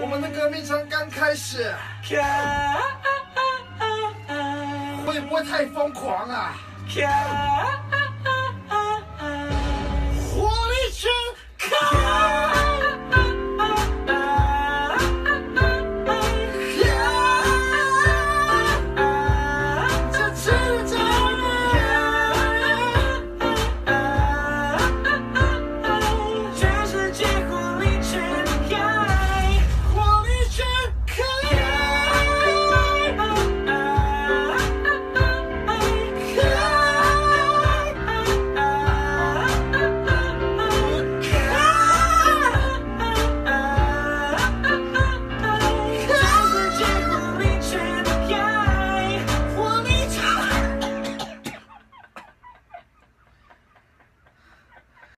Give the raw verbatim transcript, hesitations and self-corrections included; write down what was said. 我们的革命才刚开始，会不会太疯狂啊？